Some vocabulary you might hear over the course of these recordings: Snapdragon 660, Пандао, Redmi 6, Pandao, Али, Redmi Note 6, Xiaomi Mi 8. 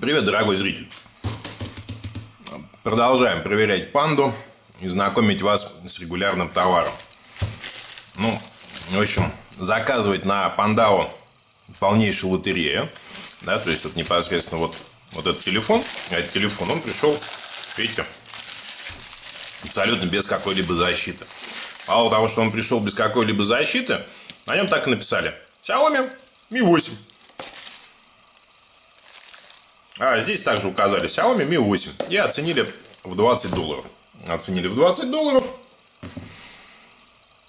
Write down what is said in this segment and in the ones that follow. Привет, дорогой зритель! Продолжаем проверять Панду и знакомить вас с регулярным товаром. Ну, в общем, заказывать на Пандао полнейшая лотерея. Да, то есть, вот непосредственно вот этот телефон, он пришел, видите, абсолютно без какой-либо защиты. Мало того, что он пришел без какой-либо защиты, на нем так и написали: Xiaomi Mi 8. А здесь также указали Xiaomi Mi 8 и оценили в $20. Оценили в $20.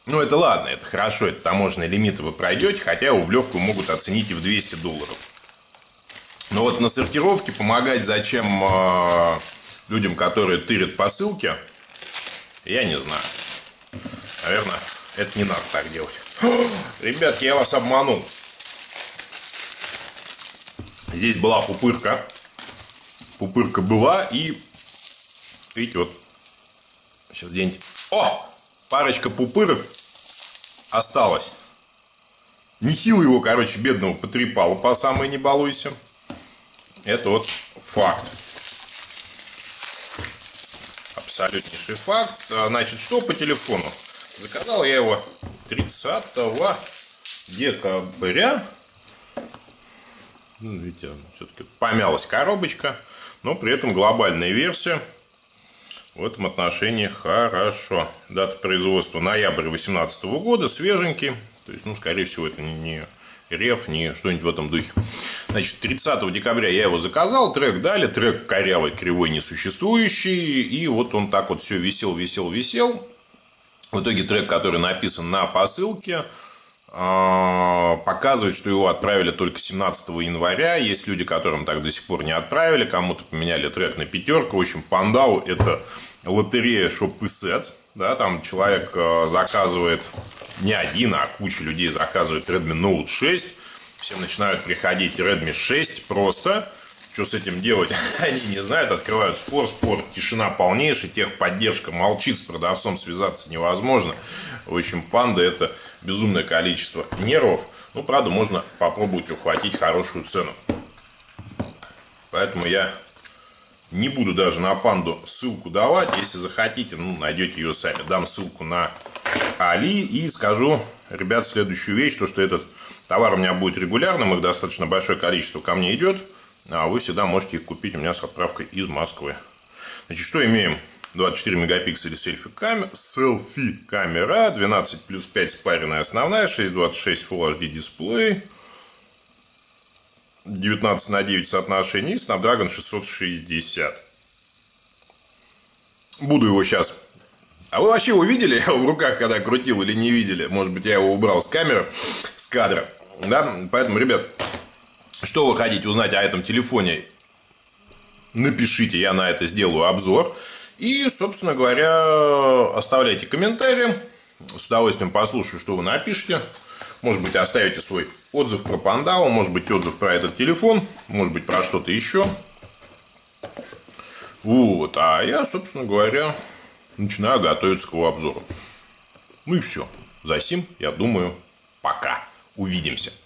Ну, это ладно, это хорошо, это таможенные лимиты вы пройдете, хотя его в легкую могут оценить и в $200. Но вот на сортировке помогать зачем людям, которые тырят посылки, я не знаю. Наверное, это не надо так делать. Ребятки, я вас обманул. Здесь была пупырка. Пупырка была и... Видите, вот... Сейчас где-нибудь... О! Парочка пупырок осталась. Нехило его, короче, бедного потрепало по самой не балуйся. Это вот факт. Абсолютнейший факт. Значит, что по телефону? Заказал я его 30 декабря. Ну, видите, все-таки помялась коробочка, но при этом глобальная версия. В этом отношении хорошо. Дата производства ноябрь 2018 года, свеженький. То есть, ну, скорее всего, это не реф, не что-нибудь в этом духе. Значит, 30 декабря я его заказал, трек дали, трек корявый, кривой, несуществующий. И вот он так вот все висел. В итоге трек, который написан на посылке, показывает, что его отправили только 17 января. Есть люди, которым так до сих пор не отправили. Кому-то поменяли трек на 5. В общем, Пандау — это лотерея шоп-пысец. Да, там человек заказывает, не один, а куча людей заказывает Redmi Note 6. Всем начинают приходить Redmi 6 просто. Что с этим делать? Они не знают. Открывают спор. Тишина полнейшая. Техподдержка молчит. С продавцом связаться невозможно. В общем, Панда — это... безумное количество нервов. Ну, правда, можно попробовать ухватить хорошую цену. Поэтому я не буду даже на Панду ссылку давать. Если захотите, ну, найдете ее сами. Дам ссылку на Али и скажу, ребят, следующую вещь. То, что этот товар у меня будет регулярным. Их достаточно большое количество ко мне идет. А вы всегда можете их купить у меня с отправкой из Москвы. Значит, что имеем? 24 мегапикселей селфи-камера, 12+5 спаренная основная, 6.26 Full HD дисплей, 19:9 соотношение и Snapdragon 660. Буду его сейчас... А вы вообще его видели? Я его в руках когда крутил или не видели? Может быть, я его убрал с камеры, с кадра. Да? Поэтому, ребят, что вы хотите узнать о этом телефоне, напишите, я на это сделаю обзор. И, собственно говоря, оставляйте комментарии. С удовольствием послушаю, что вы напишите. Может быть, оставите свой отзыв про Пандау. Может быть, отзыв про этот телефон. Может быть, про что-то еще. Вот. А я, собственно говоря, начинаю готовиться к его обзору. Ну и все. Засим, я думаю, пока. Увидимся.